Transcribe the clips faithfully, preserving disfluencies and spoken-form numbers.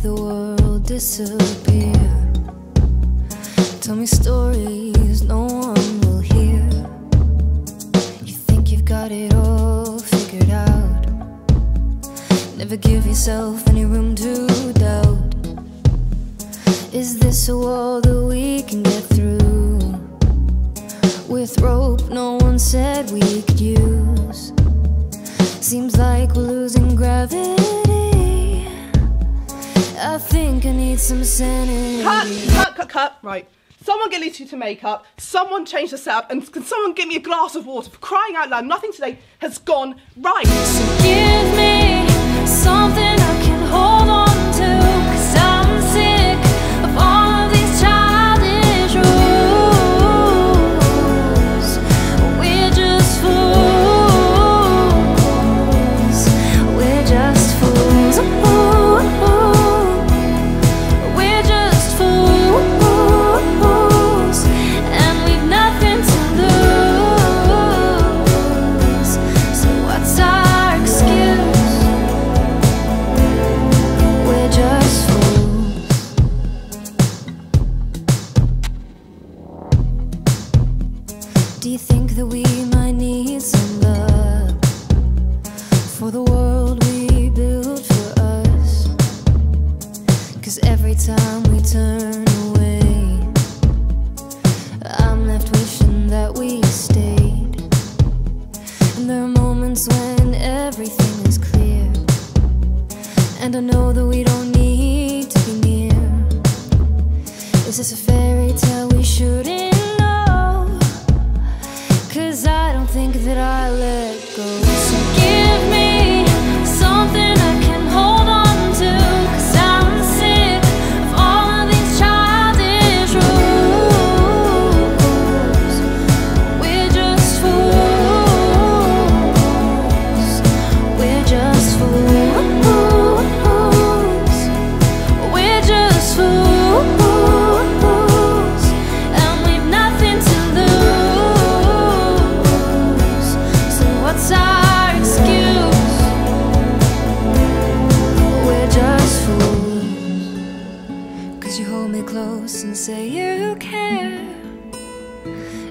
make the world disappear. Tell me stories no one will hear. You think you've got it all figured out. Never give yourself any room to doubt. Is this a wall that we can get through? With rope no one said we could use. Seems like we're losing gravity. I think I need some sanity. Cut, cut, cut, cut. Right. Someone get Lucy to makeup. Someone change the setup. And can someone give me a glass of water? For crying out loud, nothing today has gone right. So give me something I can hold on to. Cause I'm sick of all of these childish rules. We're just fools. We're just fools. Ooh, we're just fools. And we've nothing to lose. So what's our excuse? We're just fools. Do you think that we might need some love for the world we built for us? Cause every time we turn away, I'm left wishing that we stayed. And there are moments when everything is clear, and I know that we don't need to be near. Is this a fairy tale we shouldn't know? Cause I don't think that I let go. So give me something I can hold on to. Cause I'm sick of all of these childish rules. We're just fools. We're just fools. We're just fools. And we've nothing to lose. So what's our excuse? We're just fools. Cause you hold me close and say you care.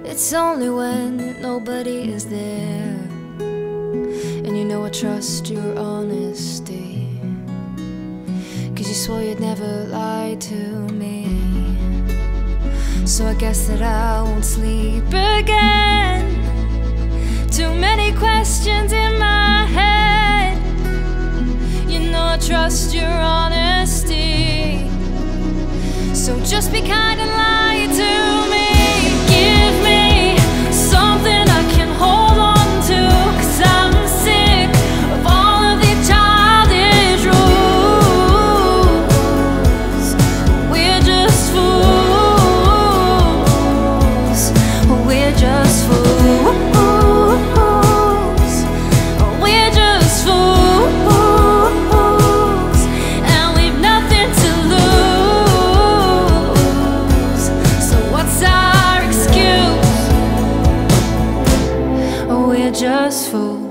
It's only when nobody is there. And you know I trust your honesty. Cause you swore you'd never lie to me. So I guess that I won't sleep again. Too many questions in my head. You know I trust your honesty. So just be kind and lie to me. Give me something I can hold on to. Cause I'm sick of all of these childish rules. We're just fools. We're just fools. We're just fools. And we've nothing to lose. So what's our excuse? We're just fools.